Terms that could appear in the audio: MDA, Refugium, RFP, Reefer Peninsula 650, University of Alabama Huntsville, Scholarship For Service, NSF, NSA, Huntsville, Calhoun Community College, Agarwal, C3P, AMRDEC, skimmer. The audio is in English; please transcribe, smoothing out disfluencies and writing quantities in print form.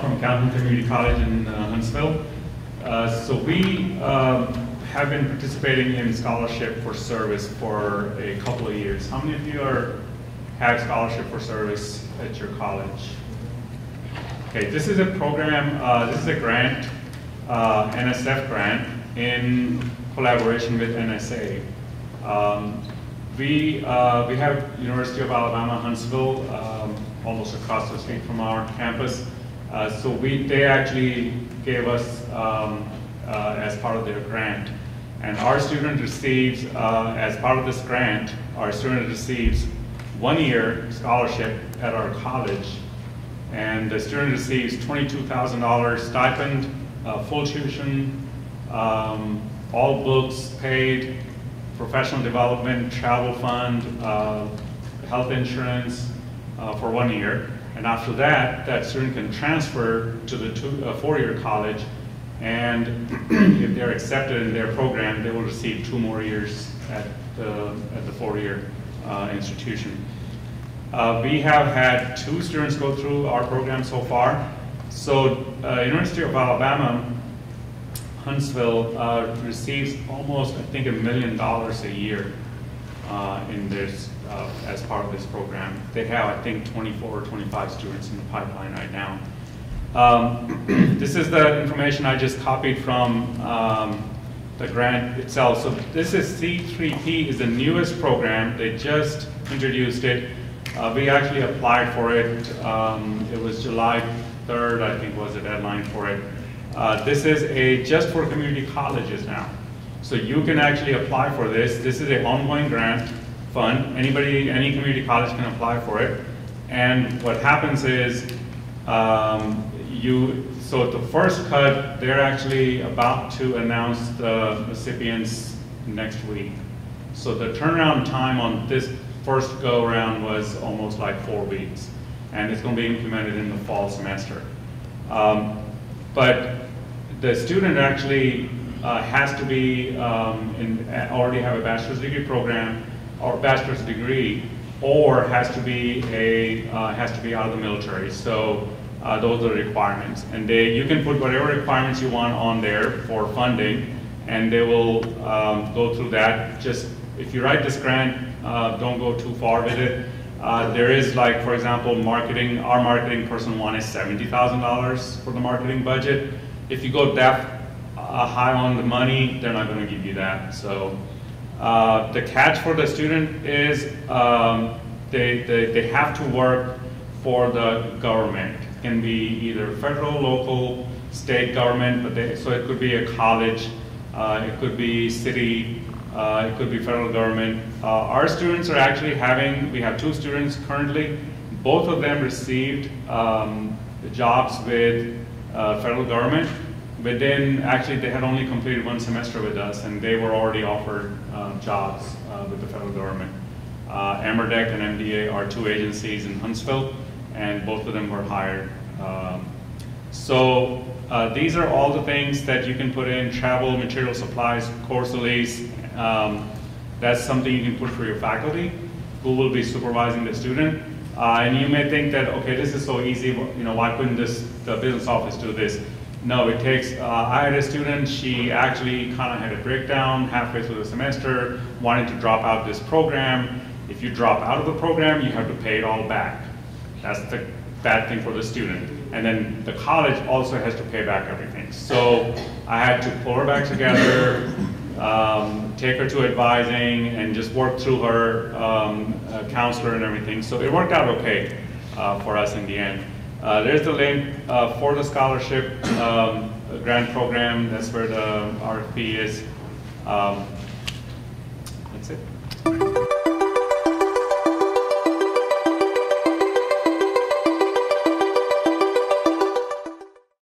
Agarwal from Calhoun Community College in Huntsville. So we have been participating in Scholarship for Service for a couple of years. How many of you have Scholarship for Service at your college? Okay, this is a program, this is a grant, NSF grant, in collaboration with NSA. We have University of Alabama Huntsville almost across the street from our campus. So they actually gave us as part of their grant. And our student receives, as part of this grant, our student receives 1 year scholarship at our college. And the student receives $22,000 stipend, full tuition, all books paid, professional development, travel fund, health insurance for 1 year. And after that, that student can transfer to the 4-year college. And if they're accepted in their program, they will receive 2 more years at the 4-year institution. We have had 2 students go through our program so far. So University of Alabama, Huntsville receives almost, I think, $1 million a year in this, as part of this program. They have, I think, 24 or 25 students in the pipeline right now. This is the information I just copied from the grant itself. So this is C3P, is the newest program. They just introduced it. We actually applied for it. It was July 3rd, I think, was the deadline for it. This is just for community colleges now. So you can actually apply for this. This is an ongoing grant fund. Any community college can apply for it. And what happens is, so the first cut, they're actually about to announce the recipients next week. So the turnaround time on this first go around was almost like 4 weeks, and it's going to be implemented in the fall semester. But the student actually has to be already have a bachelor's degree program or bachelor's degree, or has to be out of the military. So those are the requirements, and you can put whatever requirements you want on there for funding, and they will go through that. just if you write this grant, don't go too far with it. There is, like, for example, marketing. Our marketing person one is $70,000 for the marketing budget. If you go that high on the money, they're not going to give you that. So the catch for the student is they have to work for the government. It can be either federal, local, state government, but so it could be a college, it could be city. It could be federal government. Our students are actually we have 2 students currently. Both of them received jobs with federal government, but then actually they had only completed 1 semester with us, and they were already offered jobs with the federal government. AMRDEC and MDA are 2 agencies in Huntsville, and both of them were hired. These are all the things that you can put in: travel, material supplies, course release. That's something you can put for your faculty, who will be supervising the student. And you may think that, okay, this is so easy. You know, why couldn't the business office do this? No, it takes. I had a student. She actually kind of had a breakdown halfway through the semester, wanted to drop out this program. If you drop out of the program, you have to pay it all back. That's the bad thing for the student. And then the college also has to pay back everything. So I had to pull her back together, take her to advising, and just work through her counselor and everything. So it worked out okay for us in the end. There's the link for the scholarship grant program. That's where the RFP is. That's it.